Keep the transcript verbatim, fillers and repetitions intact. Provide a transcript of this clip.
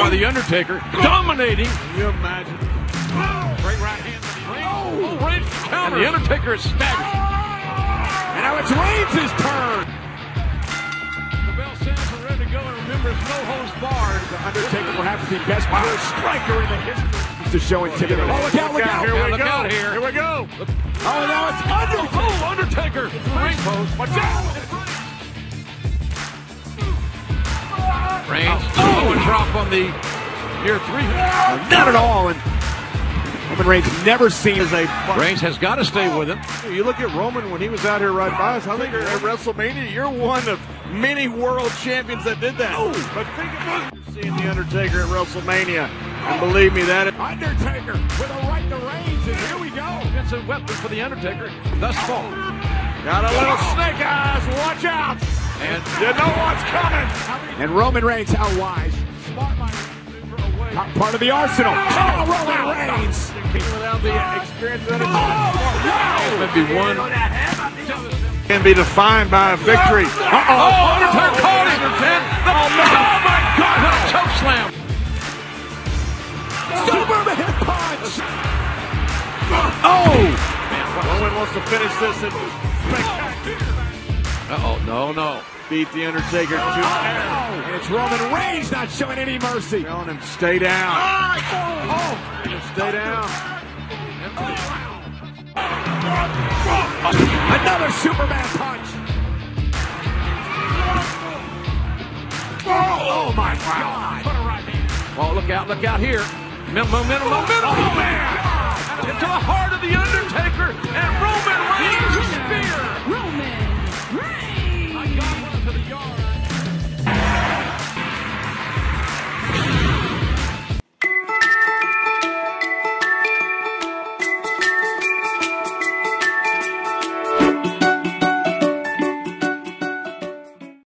by The Undertaker, dominating. Can you imagine? Great right hand. Oh, oh, Reigns counter. And The Undertaker is staggered. And now it's Reigns' turn. The bell sounds for ready to go, and remember, it's no holds barred. The Undertaker perhaps the best pure striker in the history. To show intimidation. Oh, look out, look out. Here we go. Here we go. Oh, now it's Undertaker. Oh, Undertaker. Reigns post. Watch out. Reigns, oh, a drop on the near three. Not at all. And Roman Reigns never seen as a. Reigns has got to stay with him. You look at Roman when he was out here right by us. I think at WrestleMania, you're one of many world champions that did that. Oh. But think about seeing The Undertaker at WrestleMania. And believe me, that Undertaker with a right to Reigns. And here we go. It's a weapon for The Undertaker thus far. Got a little snake eyes. Watch out. And you know what's coming. And Roman Reigns, how wise. Smart by Not part of the arsenal. Oh, Roman Reigns. Without the experience of it. Oh, wow. It be one. Can be defined by a victory. Uh-oh. Oh, Undertaker caught him. Oh, no. Oh, my God. What a choke slam. Superman punch. Oh. Roman wants to finish this in spectacular. Uh-oh, no, no. Beat The Undertaker. Oh, oh, oh. And it's Roman Reigns not showing any mercy. Telling him, stay down. Oh, oh. Stay down. Oh. Oh. Another Superman punch. Oh, oh my God. Oh, look out, look out here. Momentum, momentum, oh, momentum. Oh, man. Into the heart of The Undertaker and Roman.